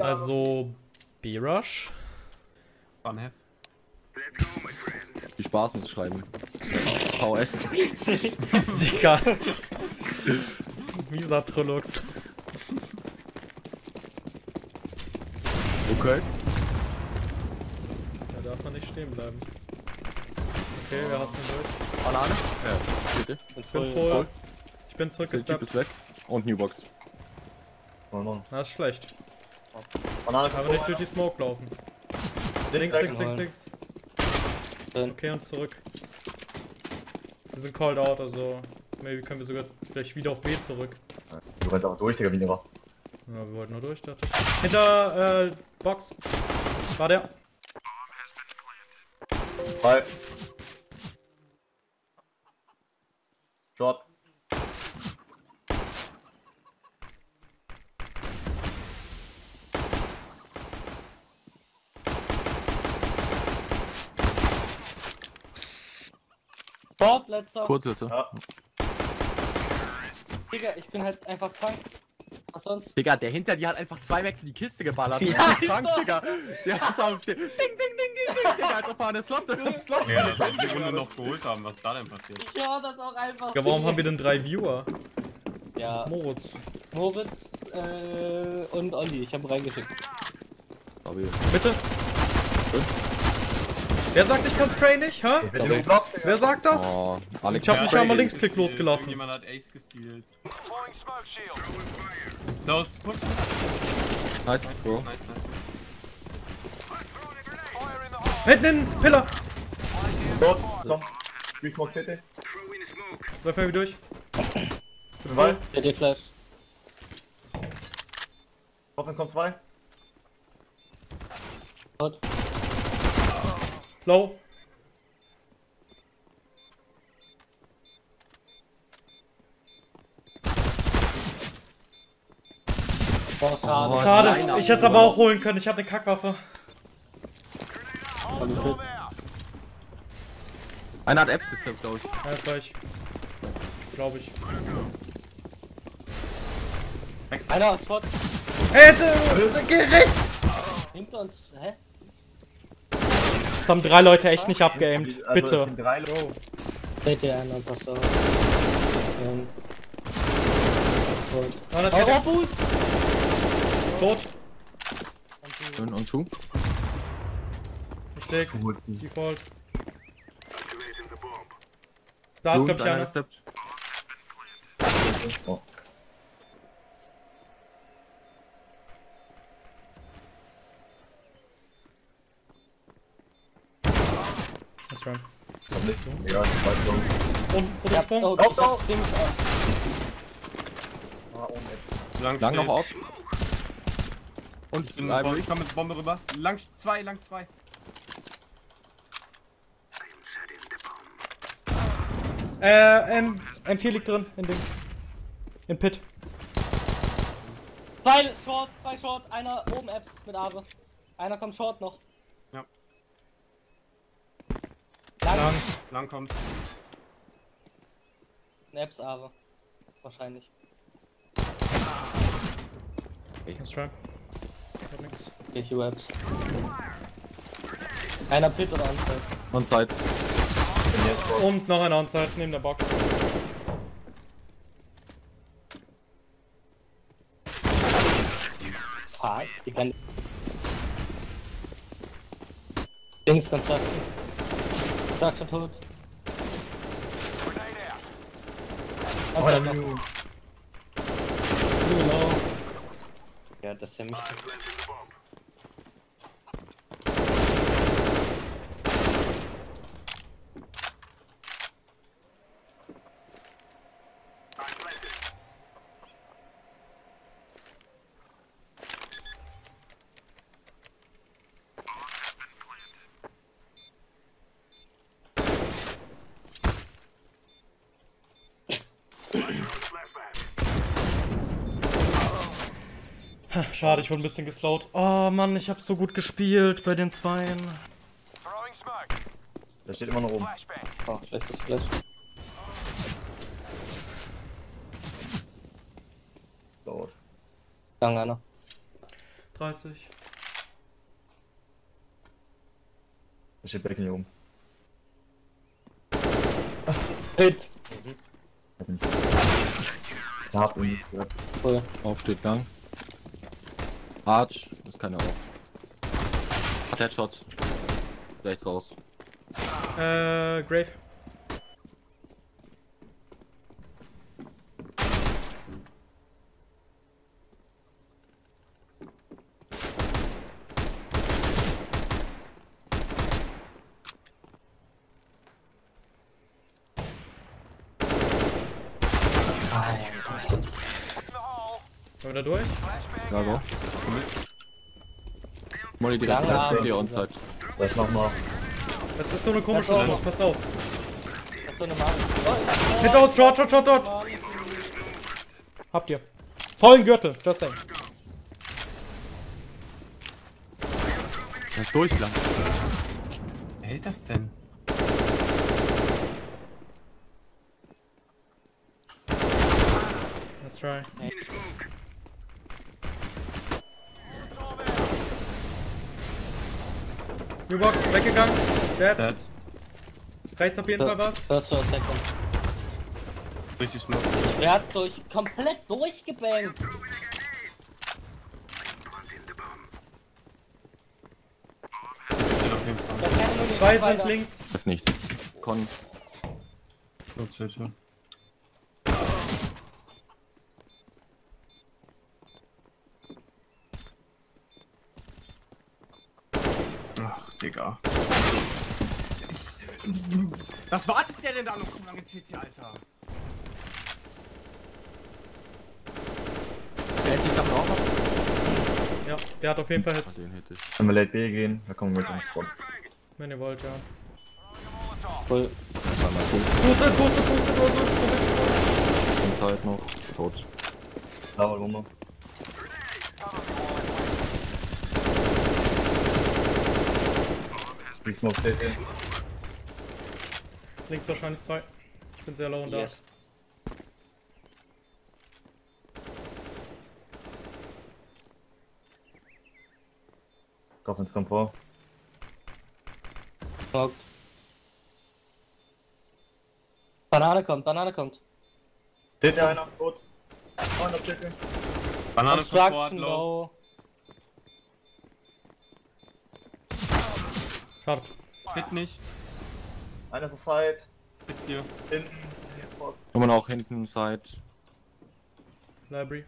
Also B-Rush. Viel Spaß muss ich schreiben. VS. Digga. Mieser Trollux. Okay. Da darf man nicht stehen bleiben. Okay, wir hassen durch. Banane? Ja, bitte. Ich bin voll. Ich bin zurückgesteppt. Der Typ ist weg. Und Newbox. Das ist schlecht. Banane kann aber nicht durch die Smoke laufen. Links, links, links, links. Okay, und zurück. Wir sind called out, also maybe können wir sogar vielleicht wieder auf B zurück. Du rennst auch durch, Digga, wie war. Ja, wir wollten nur durch, das. Hinter, Box. War der. Hi. Shot. Bob, letzter. Kurz, letzter. Ja. Digga, ich bin halt einfach krank. Was sonst? Digga, der hinter dir hat einfach zwei Max in die Kiste geballert. Ja, der ist krank, so. Digga. Der ist auf dem. Ding, ding, ding, ding, ding. Digga, als ob er eine Slot. Ja, das die Runde noch geholt haben. Was ist da denn passiert? Ich höre das auch einfach. Ja, warum haben wir denn 3 Viewer? Ja. Moritz. Und Olli. Ich hab reingeschickt. Bitte. Wer sagt, ich kann's Crane nicht, hä? Wer sagt das? Oh, Alex, ich hab nicht einmal Linksklick losgelassen. Jemand hat Ace gestealt. Close. Nice, Bro. Hinten in den Pillar! Dort, komm. Wie smoke Tete. Läuft irgendwie durch. Bin weiß. Tete Flash. Hoffentlich kommt 2. Low. Boah, schade. Oh, schade. Ich hätte es aber auch holen können. Ich habe eine Kackwaffe. Einer hat Apps gesteppt, glaube ich. Ja, das war ich. Glaube ich. Einer ist tot. Hey, geh rechts! Hinter uns, hä? Das haben 3 Leute echt nicht abgeaimt. Bitte. Seht ihr einen einfach so. Tot. Und zu. Ich leg. Default. Da ist, glaube ich, einer. Oh. Run. Ja, Sprung. Und lang noch auf. Und ich komme mit Bombe rüber. Lang 2, lang 2. M4 liegt drin, in Dings. Im Pit. 2 Short, 2 Short, einer oben Apps mit Abe. Einer kommt Short noch. Lang kommt. Naps, aber. Wahrscheinlich. Ich muss try. Ich hab nix. Ich Webs. Einer Pit oder Onside? Onside. Und noch einer Onside neben der Box. Pass, die kann. Dings ganz stark. Stark schon tot. Oh, ja, ja, das ist ja mich. Schade, ich wurde ein bisschen geslowt. Oh Mann, ich hab so gut gespielt bei den Zweien. Der steht immer noch oben. Oh, schlechtes Flash. Dauert. Lang einer. 30. Ich hab Becken hier oben. Hit! Da hab ihn. Voll. Auf steht Gang. Arch, das kann er auch. Hat Headshot. Rechts raus. Grave. Sollen wir da durch? Ja, doch. Komm mit. Molly direkt von dir onside. Das machen wir. Das ist so eine komische Nummer, pass auf. Das ist so eine Marke. Hit out, shot, dort. Habt ihr. Vollen Gürtel, just saying. Das ist durchlang. Wer hält das denn? Let's try. Hey. New Box, weggegangen. Dead. Rechts auf jeden Fall was. First or second. Richtig smart. Er hat komplett durchgebankt. Zwei sind links. Das ist nichts. Con. So. Digga. Was wartet der denn da noch so lange CT, Alter? Der hätte ich da noch. Ja, der hat auf jeden Fall jetzt. Den hätte ich. Wenn wir Late B gehen, da kommen wir mit uns voll. Wenn ihr wollt, ja. Voll. Puste. Inside noch. Tot. Da war Lummer. Links wahrscheinlich zwei. Ich bin sehr low und yes. Da. Kopf ins Komfort. Fuck. Banane kommt. Steht ja einer, tot. Banane ist Komfort, low. Hit nicht. Einer zur Side. Hit hier. Hinten. Kann man auch hinten, Side. Library.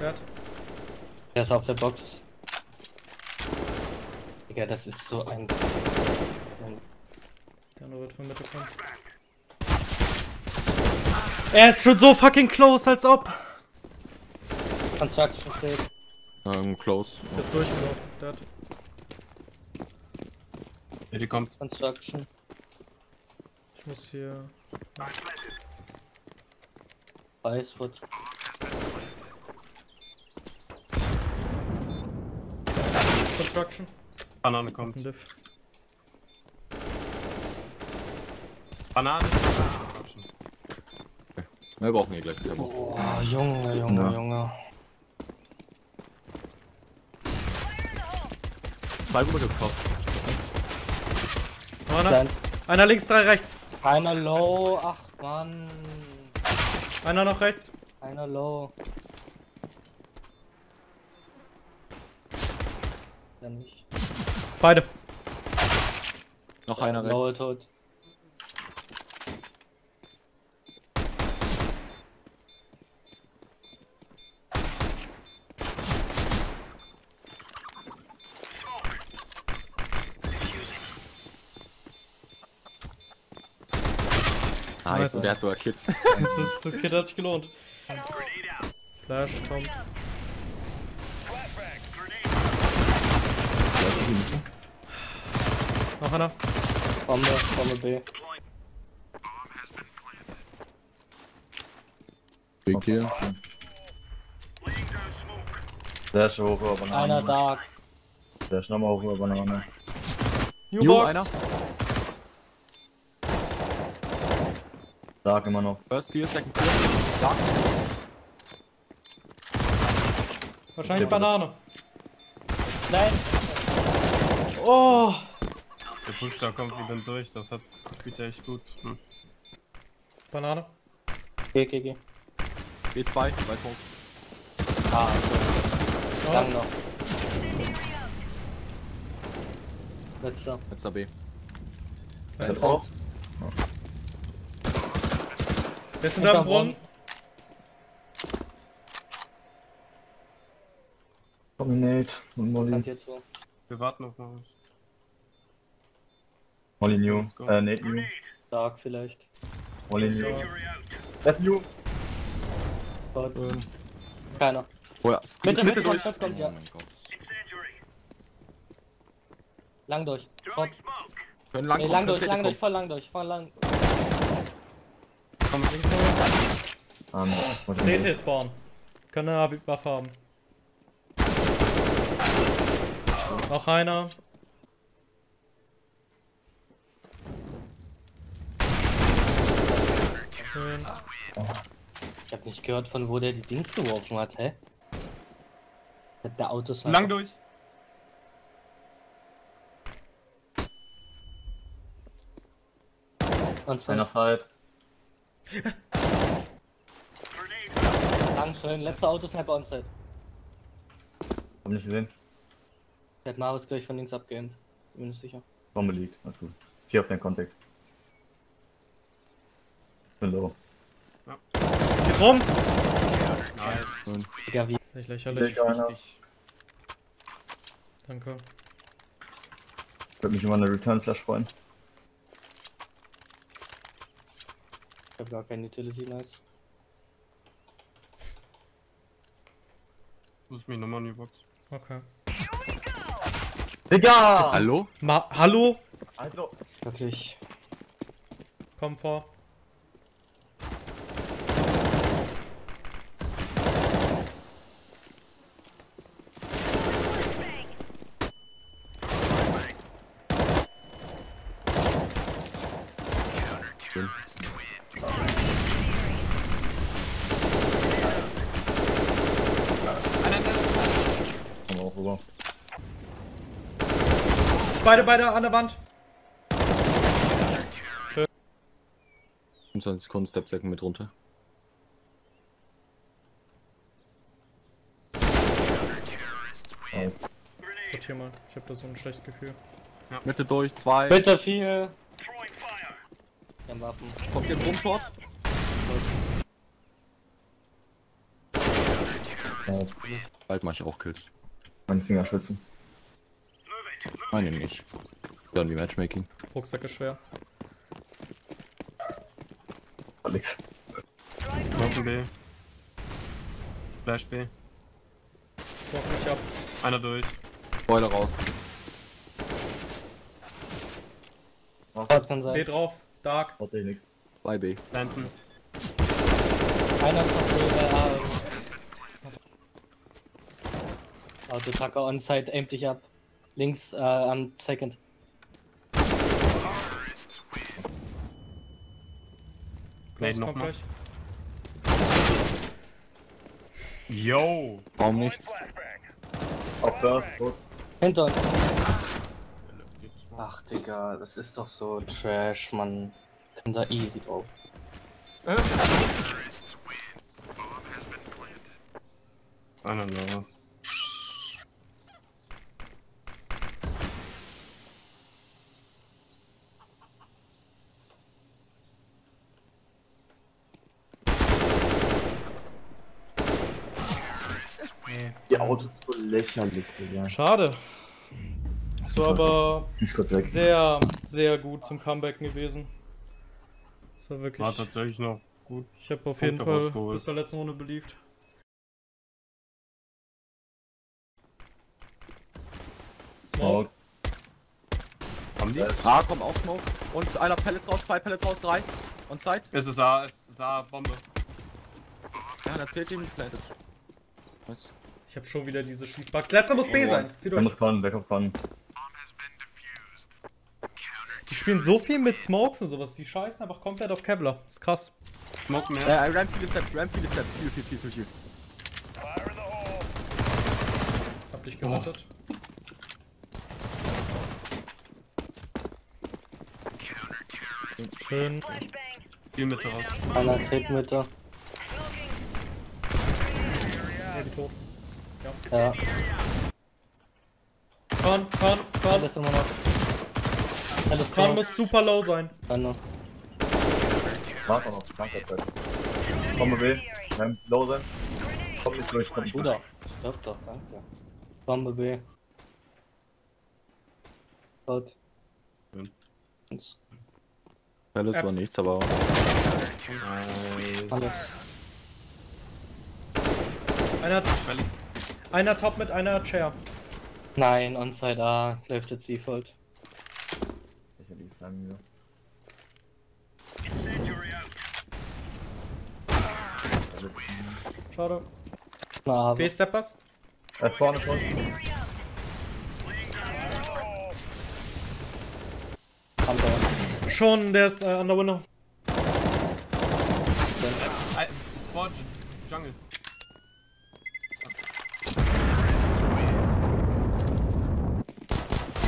Wert. Der ist auf der Box. Digga, das ist so ein. Der andere wird von Mitte kommen. Er ist schon so fucking close, als ob. Construction steht. Close. Das ist durchgelaufen. Dirt. Ja, die kommt. Construction. Ich muss hier. Weißwood. Construction. Banane kommt. Banane. Okay. Wir brauchen hier gleich. Oh, Junge. Zwei Gruppen gekauft. Einer links, drei rechts. Einer low, ach Mann. Einer noch rechts. Einer low. Ja, nicht. Beide. Noch einer rechts. Low tot. Nice, der hat sogar Kids. Das Kid hat sich gelohnt. Flash kommt. Noch einer. Bombe B. Big hier. Flash hoch über Banane. Einer Dark. Flash nochmal hoch über Banane. New einer. Dark immer noch. First tier, second tier. Dark. Wahrscheinlich Banane. Nein. Oh. Der Push da kommt wieder durch, das hat wieder echt gut. Hm. Banane. Geh, geh, geh. B2, weit hoch. Ah, okay. Oh. Lang noch. Letzter. Letzter B. Letzter auch. Wir sind da am Brunnen. Nate und Molly. Wir warten auf uns. Molly New. Nate New. Dark vielleicht. Molly New. Death New. Keiner. Oh ja, Mitte durch. Shot kommt, ja. Oh mein Gott. Lang durch. Shot. Können lang, nee, lang durch, lang durch, voll lang durch, voll lang. Komm, CT spawn. Können wir eine Buff haben. Noch einer. Schön. Ich hab nicht gehört, von wo der die Dings geworfen hat, hä? Hat der Autos. Lang durch. Und so. Einerseits. Lang schön. Letzter Autosniper onside. Hab nicht gesehen. Der hat Marvis gleich von links abgehend. Bin mir nicht sicher. Bombe liegt, alles gut. Zieh auf deinen Kontakt. Bin low. Ja. Ist hier rum! Nice. Digga, wie? Nicht lächerlich. Danke. Ich würde mich über eine Return-Flash freuen. Ich hab gar keine Utility, nice. Du musst mich nochmal in die Box. Okay. Digga! Hallo? Hallo? Also, wirklich. Komm vor. Beide an der Wand. 25 Sekunden Stepsacken mit runter. Ich hab da so ein schlechtes Gefühl. Ja. Mitte durch, 2. Mitte 4. Dann Waffen. Kommt jetzt rum, Short. Bald mach ich auch Kills. Meine Finger schützen. Nein, nicht. Dann wie Matchmaking. Rucksack ist schwer. Alex. Open B. Flash B. Lock mich ab. Einer durch. Beule raus. B drauf. Dark. Bei B. Landen. Einer ist noch B. Autotracker onside, aim dich ab. Links am Second. Gleich nochmal. Yo! Warum nichts? Auf das. Hinter uns. Ach Digga, das ist doch so Trash, man. Kann da easy drauf. I don't know. Die Autos so lächerlich, Digga. Schade. So, aber sehr, sehr gut zum Comebacken gewesen. Das war wirklich. War tatsächlich noch gut. Ich habe auf jeden Fall bis zur letzten Runde beliebt. Smoke. Haben die? A kommt auch Smoke. Und einer Pellets raus, 2 Pellets raus, 3. Und Zeit? Es ist A, es ist A, Bombe. Ja, da zählt die nicht Pellets. Was? Ich hab schon wieder diese Schießbugs. Letzter muss B sein. Zieh durch. Der muss kommen, der kommt kommen. Die spielen so viel mit Smokes und sowas. Die scheißen einfach komplett auf Kevlar. Ist krass. Smoke mehr. Ramp viele Steps. Viel, viel, viel, viel. gerettet. Schön. Viel Mitte raus. Einer tritt Mitte. Ja, die tot. Ja. Korn. Alles immer noch. Alles Korn muss super low sein. Dann warte noch zu kranker Zeit. Komm, B. Nein, low sein. Komm nicht durch, komm nicht durch. Stopp doch, danke. Komm, B. Gott. Alles war nichts, aber. Alles. Einer top mit einer Chair. Nein, onside A, läuft jetzt Default. Ich hätte nichts sagen müssen. Schade. B-Steppers. Vorne, Schon, der ist an der Window. Vor Jungle.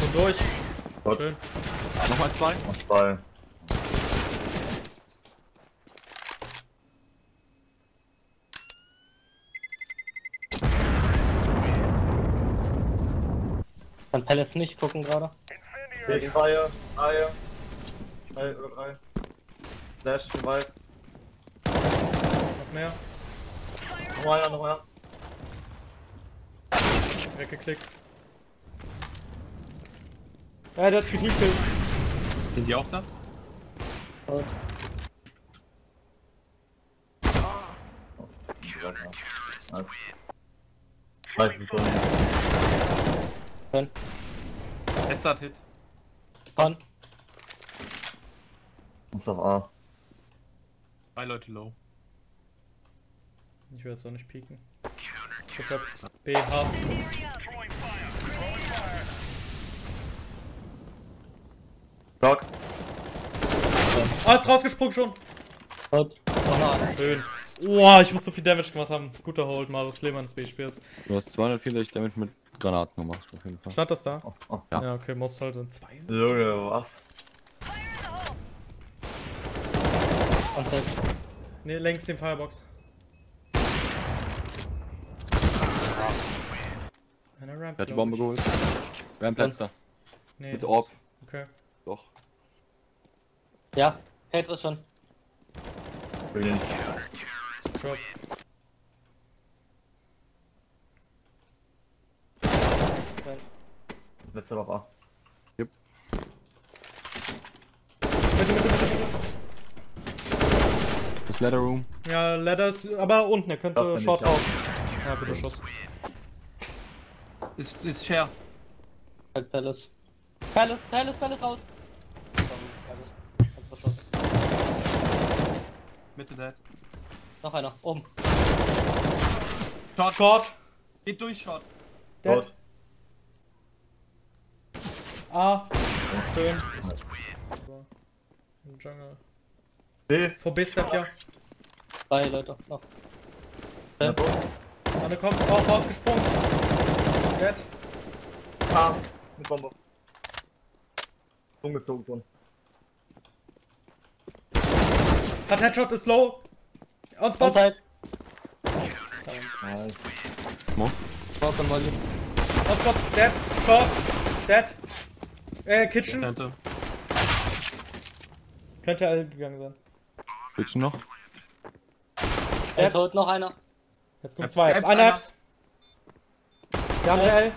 Schon durch. Gott. Schön. Nochmal zwei. Nochmal zwei. Kann Palace nicht gucken gerade. Gegen Reihe. Schnell über 3. Flash, ich bin weit. Noch mehr. Noch mal. Weggeklickt. Ja, der hat's geklickt. Sind die auch da? Oh. Nice. Jetzt hat Hit. Pan. Muss auf A. 2 Leute low. Ich will jetzt auch nicht pieken. Ich hab B, Hass. Block. Alles rausgesprungen schon. Hot. Oh, schön. Boah, ich muss so viel Damage gemacht haben. Guter Hold, Marius Lehmann des B-Spiels. Du hast 240 Damage mit Granaten gemacht, auf jeden Fall. Stand das da? Oh. Ja, okay, Most halt sind 2. Logo, was? Ne, längs den Firebox. Eine Ramp. Er hat die Bombe geholt. Ramp letzter. Nee, mit Orb. Okay. Doch. Ja, hält das schon. Brilliant. Drop. Letzter noch A. Yep. Bitte. Das Ladder Room. Ja, Ladder ist aber unten, er könnte Short aus. Ja, bitte Schuss. Ist Share. Halt Palace raus. Mitte dead. Noch einer, oben. Short. Geht durch Short. Dead. Ah. Schön. Im Jungle. B. Vor B-Step, ja. 3 Leute, noch. Dann kommt auch rausgesprungen. Dead. A. Eine Bombe. Umgezogen worden. Hat Headshot, ist low. On Spot. Smoke und Molly. On Spot, dead. Short. Dead. Kitchen. Könnte alle gegangen sein. Willst du noch? Er tot, noch einer. Jetzt kommt zwei. Einer hab's. Gabriel.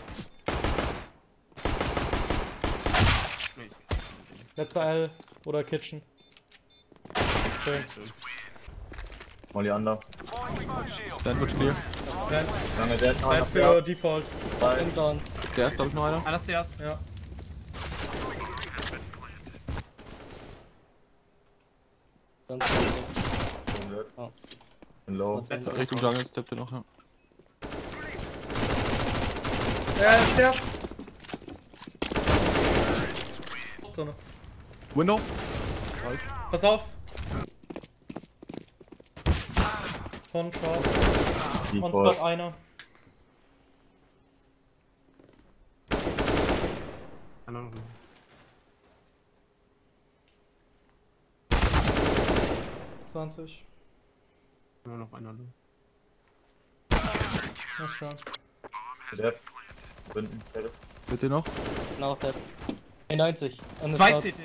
Letzter L oder Kitchen. Schön. Molly under. Dann wird clear. Dann für Default. Der ist, glaube ich, noch einer. Einer ist der erste, ja. Ganz oh. Low. Richtung Jungle steppt er noch, ja. Der ist drin. Window. Weiß. Pass auf. Von Short. On Spot einer. I don't know. Nur noch einer. Na schon. Dead. Binden. Bitte noch? Noch dead. 90. 2 CT.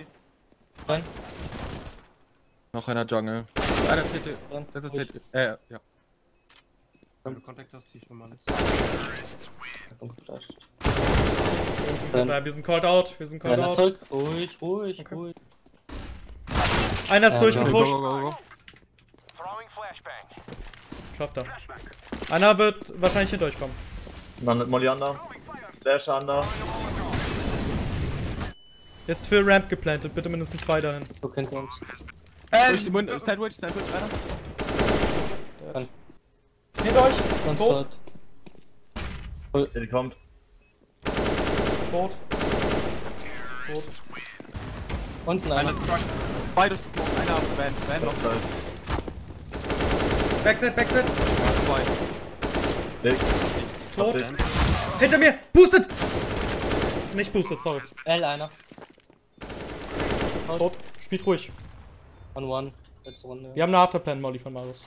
Rein. Noch einer Jungle. Einer CT. Letzter CT. Ja. Wenn du Kontakt hast, zieh ich nochmal alles. Nein, wir sind called out. Wir sind called out. Ruhig. Einer ist durchgepusht. Schafft er. Einer wird wahrscheinlich hier durchkommen. Dann mit Molly under. Flash under. Ist für Ramp geplantet, bitte mindestens 2 dahin. So kennt ihr uns. Sandwich, einer. Nehmt euch! Tot! Der kommt. Tot. Unten einer. Beide Smoke, einer auf Van noch. Backside. Tot. Hinter mir! Boosted! Nicht boosted, sorry. L einer. Tot. Spielt ruhig. One. Letzte Runde. Wir haben eine Afterplan, Molly von Marius.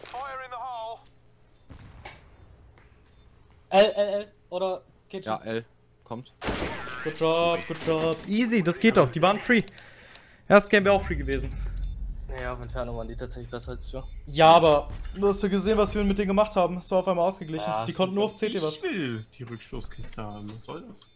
L. Oder Kitchen. Ja, L. Kommt. Good job. Easy, das geht doch. Die waren free. Erst Game wäre auch free gewesen. Naja, auf Entfernung waren die tatsächlich besser als du. Ja, aber du hast ja gesehen, was wir mit denen gemacht haben. Es war auf einmal ausgeglichen. Ja, die konnten nur auf CT was. Ich will die Rückstoßkiste haben. Was soll das?